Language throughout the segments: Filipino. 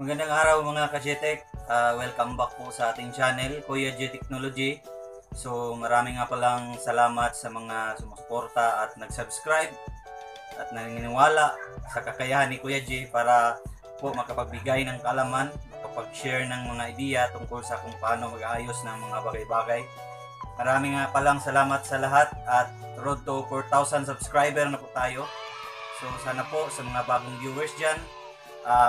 Magandang araw mga kajetek, welcome back po sa ating channel, Kuya JTechnology. So maraming nga palang salamat sa mga sumusuporta at nag-subscribe at naniniwala sa kakayahan ni Kuya J para po makapagbigay ng kaalaman, makapag-share ng mga ideya tungkol sa kung paano mag-aayos ng mga bagay-bagay. Maraming nga palang salamat sa lahat at road to 4,000 subscriber na po tayo. So sana po sa mga bagong viewers dyan,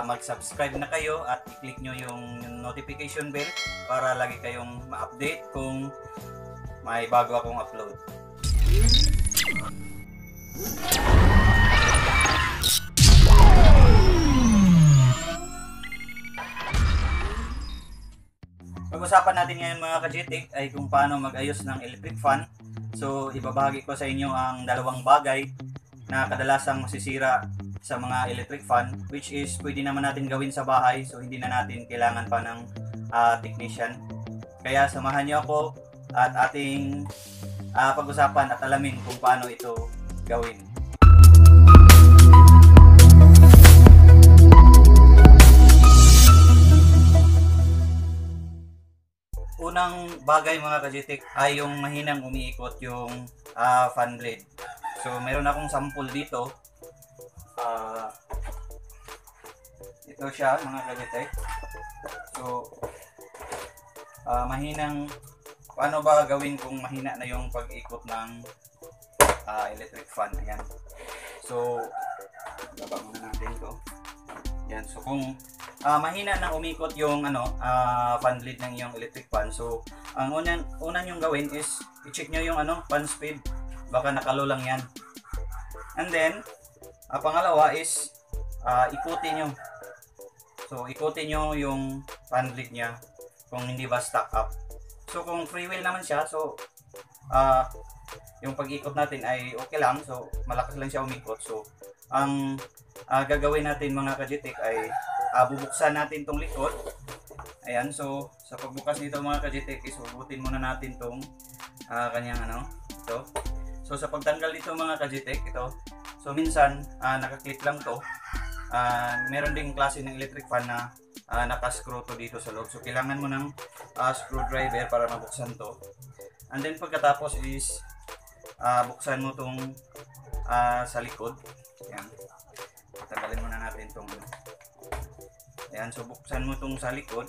mag-subscribe na kayo at i-click nyo yung notification bell para lagi kayong ma-update kung may bago akong upload. Pag-usapan natin ngayon mga ka-detect ay kung paano mag-ayos ng electric fan. So ibabahagi ko sa inyo ang dalawang bagay na kadalasang masisira sa mga electric fan, which is pwede naman natin gawin sa bahay, so hindi na natin kailangan pa ng technician. Kaya samahan niyo ako at ating pag-usapan at alamin kung paano ito gawin. Unang bagay mga gadgetek ay yung mahinang umiikot yung fan blade. So meron akong sample dito. Ito siya mga gadgetek. So mahinang, paano ba gawin kung mahina na yung pag-ikot ng electric fan? Ayan. So baba muna natin ito. Ayan. So kung mahina nang umikot yung fan blade ng yung electric fan, so ang una nyong gawin is i-check nyo yung fan speed, baka nakalo lang yan. And then pangalawa is ikutin nyo. So ikutin nyo yung fan blade nya kung hindi ba stack up. So kung free wheel naman siya, so yung pag-ikot natin ay okay lang, so malakas lang siya umikot. So ang gagawin natin mga ka-detect ay bubuksan natin tong likod. Ayan, so sa pagbukas nito mga ka-detect is hugutin muna natin tong kanyang ito. So sa pagtanggal nito mga ka-detect, ito, so minsan nakaklip lang to. Meron ding klase ng electric fan na naka-screw to dito sa loob. So kailangan mo ng screwdriver para mabuksan to. And then pagkatapos is buksan mo tong sa likod. Ayan. Tanggalin muna natin tong. Ayan, so buksan mo tong sa likod.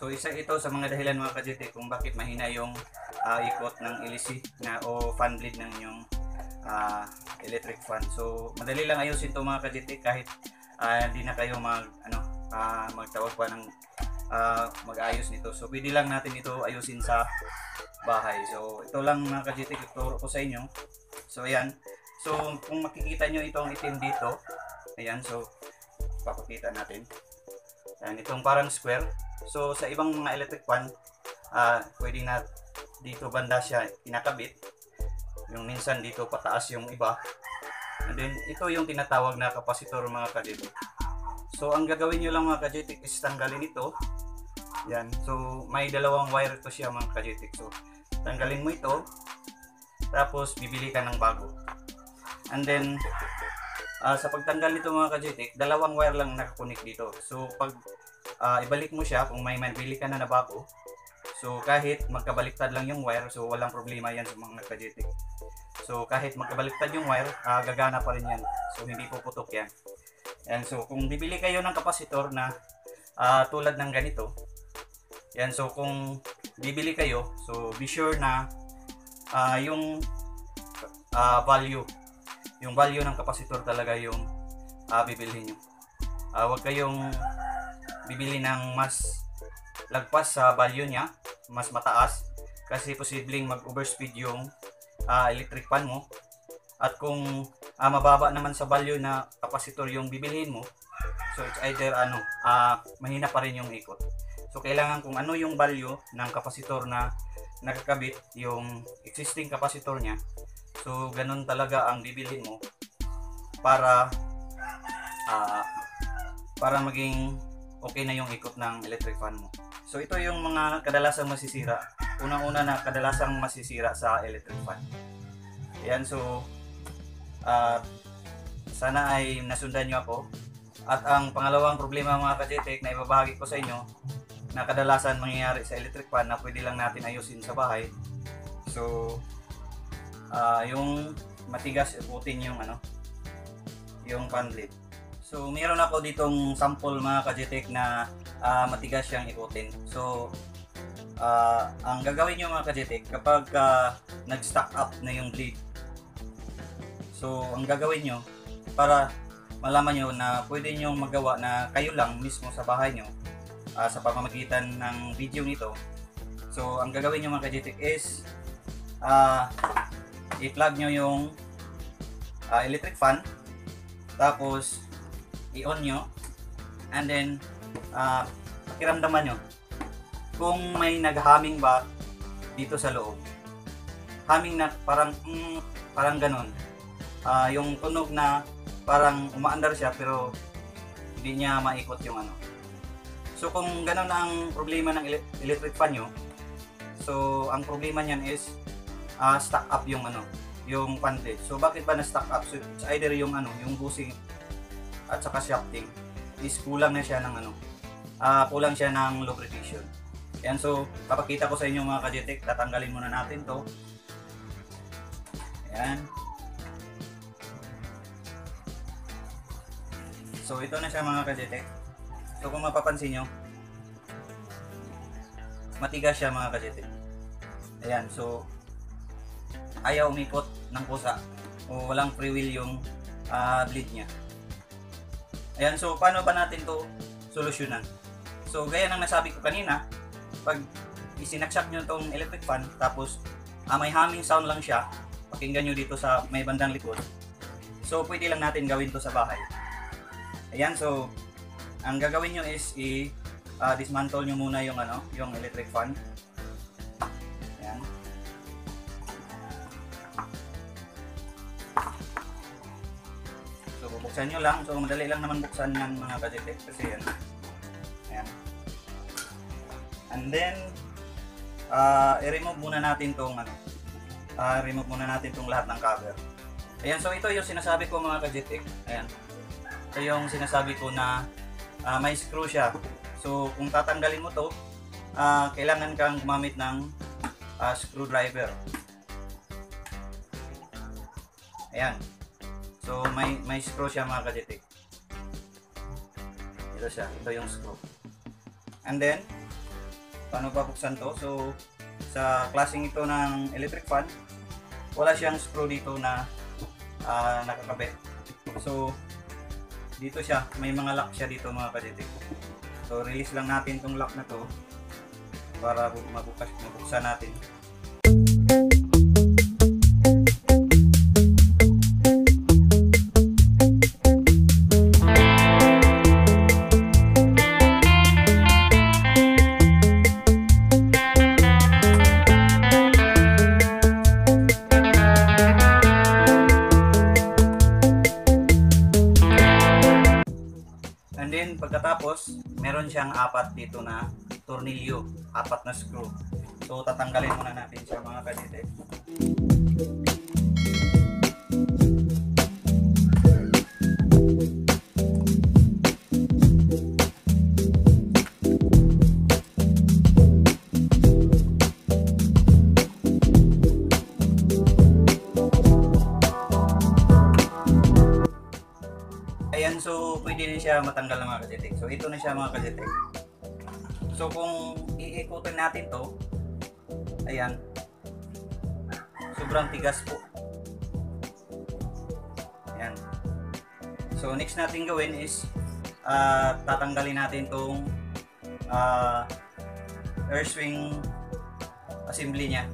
So isa ito sa mga dahilan mga ka-detect kung bakit mahina yung ikot ng LEC na o fan blade ng inyong electric fan. So madali lang ayusin to mga ka-detect kahit hindi na kayo magtawag pa ng mag-ayos nito. So pwede lang natin ito ayusin sa bahay. So ito lang mga ka-detect, ituro ko sa inyo. So ayan. So kung makikita nyo itong itim dito, ayan, so papakita natin. Ayan, itong parang square. So sa ibang mga electric fan, pwede na dito banda siya kinakabit, yung minsan dito pataas yung iba. And then ito yung tinatawag na kapasitor mga ka-detect. So ang gagawin nyo lang mga ka-detect is tanggalin ito. Yan, so may dalawang wire to siya mga ka-detect. So tanggalin mo ito, tapos bibili ka ng bago. And then sa pagtanggal nito mga ka-detect, dalawang wire lang nakakunik dito. So pag ibalik mo siya, kung may bili ka na bago, so kahit magkabaliktad lang yung wire, so walang problema yan sa mga gadgetek. So kahit magkabaliktad yung wire, gagana pa rin yan. So hindi puputok yan. Ayan, so kung bibili kayo ng kapasitor na tulad ng ganito. Ayan, so kung bibili kayo, so be sure na yung value. Yung value ng kapasitor talaga yung bibilhin nyo. Huwag kayong bibili ng mas lagpas sa value niya, mas mataas, kasi posibleng mag-overspeed yung electric fan mo. At kung mababa naman sa value na kapasitor yung bibilhin mo, so it's either mahina pa rin yung ikot. So kailangan kung ano yung value ng kapasitor na nakakabit, yung existing kapasitor niya, so ganun talaga ang bibilhin mo para maging okay na yung ikot ng electric fan mo. So ito yung mga kadalasang masisira. Unang-una na kadalasang masisira sa electric fan. Ayan, so sana ay nasundan nyo ako At ang pangalawang problema mga ka-detect na ibabahagi ko sa inyo na kadalasan mangyayari sa electric fan na pwede lang natin ayusin sa bahay. So yung matigas iputin yung yung fan blade. So meron ako ditong sample mga ka-detect na matigas siyang iputin. So ang gagawin niyo mga ka-detect kapag nag-stack up na yung blade. So ang gagawin niyo para malaman nyo na pwede nyo magawa na kayo lang mismo sa bahay nyo sa pamamagitan ng video nito. So ang gagawin nyo mga gadgetek is i-plug nyo yung electric fan, tapos i-on nyo, and then pakiramdaman nyo kung may naghaming ba dito sa loob. Haming na parang parang ganun, yung tunog na parang umaandar siya pero hindi niya maikot yung So kung ganun na ang problema ng electric fan nyo, so ang problema niyan is stack up yung yung fan blade. So bakit ba na stack up? So it's either yung yung bushing at saka shafting is kulang na siya ng kulang siya ng lubrication. Yan, so papakita ko sa inyo mga ka-detect. Tatanggalin muna natin to. Ayan. So ito na siya mga ka-detect. So kung mapapansin nyo, matigas siya mga ka-detect. Ayan, so ayaw umikot ng kusa o walang free will yung bleed nya. Ayan, so paano ba natin to solusyonan? So gaya ng nasabi ko kanina, pag isinaksak nyo tong electric fan, tapos may humming sound lang siya, pakinggan nyo dito sa may bandang likod. So pwede lang natin gawin to sa bahay. Ayan, so ang gagawin nyo is i-dismantle nyo muna yung yung electric fan. Ayan. So bubuksan nyo lang. So madali lang naman buksan ng mga gadgetek kasi yan. Ayan. And then i-remove muna natin tong remove muna natin tong lahat ng cover. Ayan, so ito yung sinasabi ko mga gadgetek. Ayan. Ito yung sinasabi ko na may screw siya. So kung tatanggalin mo to, kailangan kang gumamit ng screwdriver. Ayan. So may screw siya mga ka-detect. Ito siya. Ito yung screw. And then, paano ba buksan to? So sa klaseng ito ng electric fan, wala siyang screw dito na nakakabit. So dito siya, may mga lock siya dito mga ka-detect. So release lang natin tong lock na to para mabuksan natin. Pagkatapos, meron siyang apat dito na tornilyo, apat na screw. So tatanggalin muna natin siya mga ka-detect. Ayan, so pwede na siya matanggal ng mga gadgetek. So ito na siya mga gadgetek. So kung iikutin natin to, ayan, sobrang tigas po. Ayan. So next natin gawin is tatanggalin natin tong air swing assembly niya.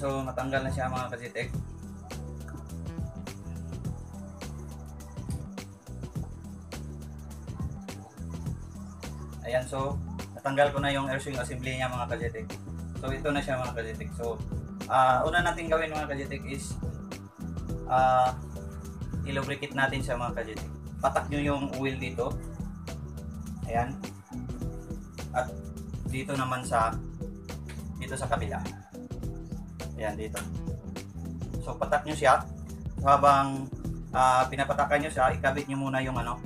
So natanggal na siya mga ka-detect. Ayan, so Natanggal ko na yung air swing assembly niya mga kajetik. So ito na siya mga kajetik. So una natin gawin mga kajetik is ilubricate natin siya mga kajetik. Patak nyo yung oil dito. Ayan. At dito naman sa dito sa kabila. Ayan dito. So patak nyo siya. Habang pinapatakan nyo siya, ikabit nyo muna yung ano.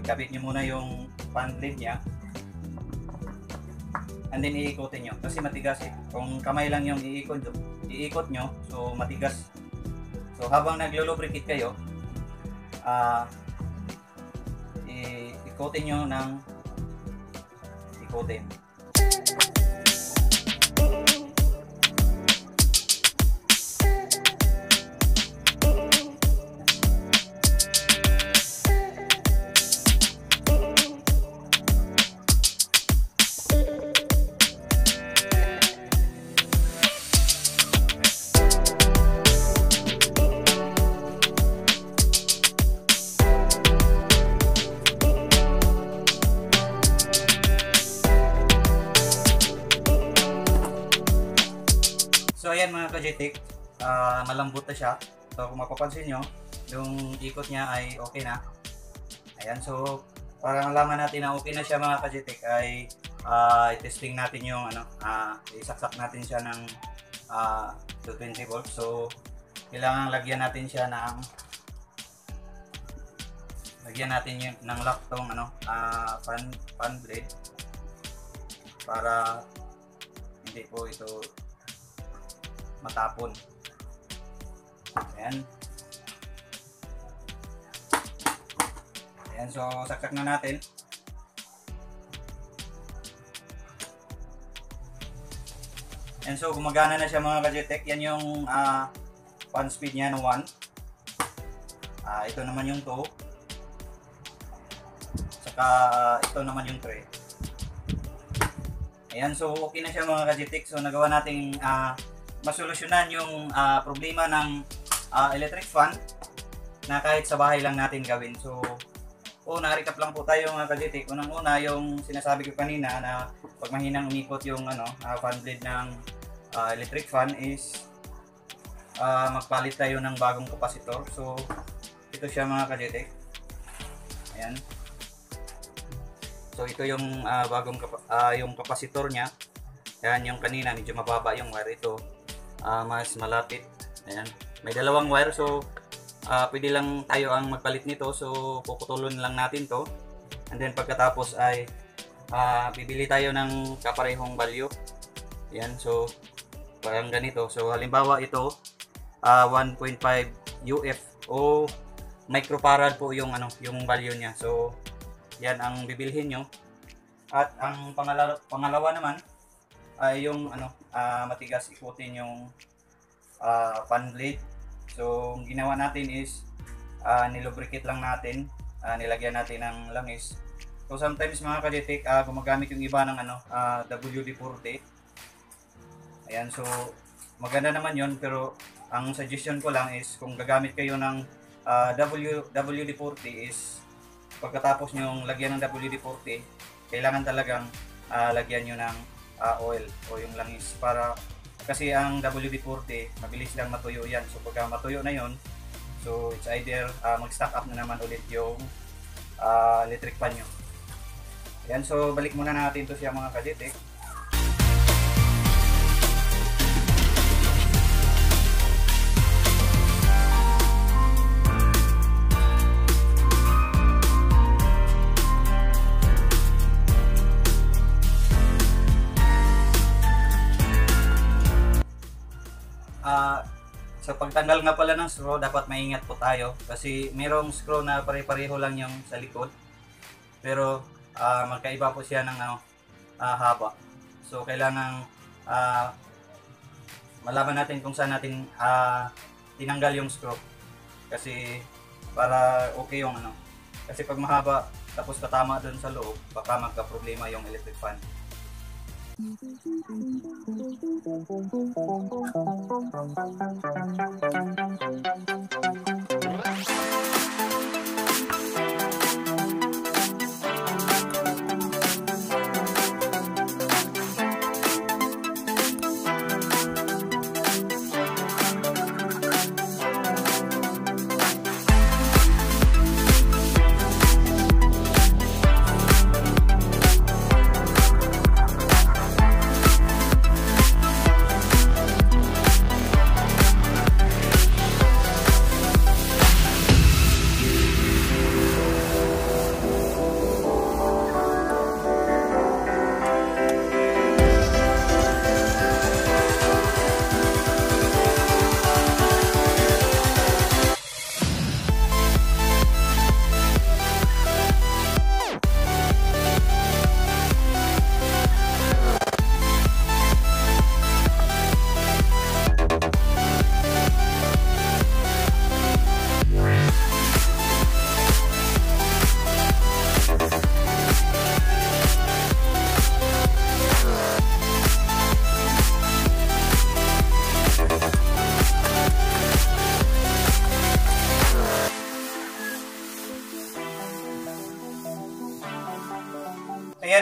Ikabit nyo muna yung fan blade nya. And then iikotin nyo. Kasi matigas eh. Kung kamay lang yung iikot nyo, so matigas. So habang naglo-lubricate kayo, ikotin nyo ng ikotin. So ayan mga ka-detect, malambot na siya. So kung mapapansin nyo, yung ikot niya ay okay na. Ayan, so para malaman natin na okay na siya mga ka-detect ay i-testing natin yung ano, isaksak natin siya ng 220 volts. So kailangan lagyan natin siya ng lock tong ano, fan blade para hindi po ito matapon. Ayan. Ayan, so saksak na natin. Ayan, so gumagana na siya mga gadgetek. Yan yung fan speed niya na 1. Ito naman yung 2. Saka ito naman yung 3. Ayan, so okay na siya mga gadgetek. So nagawa nating masolusyonan yung problema ng electric fan na kahit sa bahay lang natin gawin. So, recap lang po tayo mga ka-detect. Unang-una yung sinasabi ko kanina na pag mahinang umikot yung ano, fan blade ng electric fan is magpalit tayo ng bagong kapasitor. So, ito siya mga ka-detect. Ayan. So, ito yung bagong yung kapasitor niya. Ayan yung kanina, medyo mababa yung wire. Ito mas malapit. Ayan. May dalawang wire, so pwede lang tayo ang magpalit nito. So puputulon lang natin to. And then pagkatapos ay bibili tayo ng kaparehong value. Ayan, so parang ganito. So halimbawa ito 1.5 UF o microfarad po yung ano, yung value niya. So yan ang bibilhin nyo. At ang pangalawa naman ay yung ano, matigas, ikutin yung fan blade. So ang ginawa natin is nilubricate lang natin, nilagyan natin ng langis. So sometimes mga ka-detect, gumagamit yung iba ng ano, WD-40. Ayan, so maganda naman yon, pero ang suggestion ko lang is kung gagamit kayo ng WD-40 is pagkatapos nyong lagyan ng WD-40, kailangan talagang lagyan nyo ng oil o yung langis, para kasi ang WD-40 mabilis lang matuyo yan. So pagka matuyo na yon, so it's either mag-stack up na naman ulit yung electric fan nyo. Ayan, so balik muna natin to siya mga ka-detect. Sa pagtanggal nga pala ng screw, dapat maingat po tayo kasi mayroong screw na pare-pareho lang yung sa likod, pero magkaiba po siya ng haba. So kailangan malaman natin kung saan natin tinanggal yung screw, kasi para okay yung ano, kasi pag mahaba tapos patama doon sa loob, baka magka-problema yung electric fan.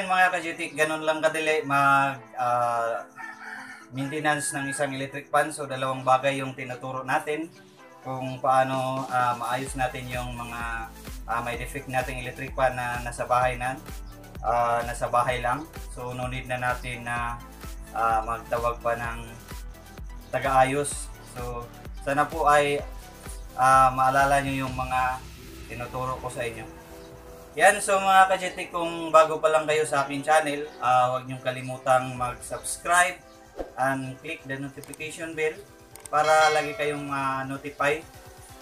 yan mga kajetik, ganun lang kadali mag maintenance ng isang electric pan. So dalawang bagay yung tinuturo natin, kung paano maayos natin yung mga may defect nating electric pan na nasa bahay lang. So no need na natin na magtawag pa ng tagaayos. So sana po ay maalala nyo yung mga tinuturo ko sa inyo. Yan, so mga kajetik, kung bago pa lang kayo sa aking channel, huwag niyong kalimutang mag-subscribe and click the notification bell para lagi kayong notify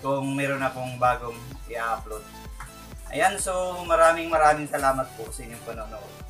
kung meron akong bagong i-upload. Ayan, so maraming salamat po sa inyong panonood.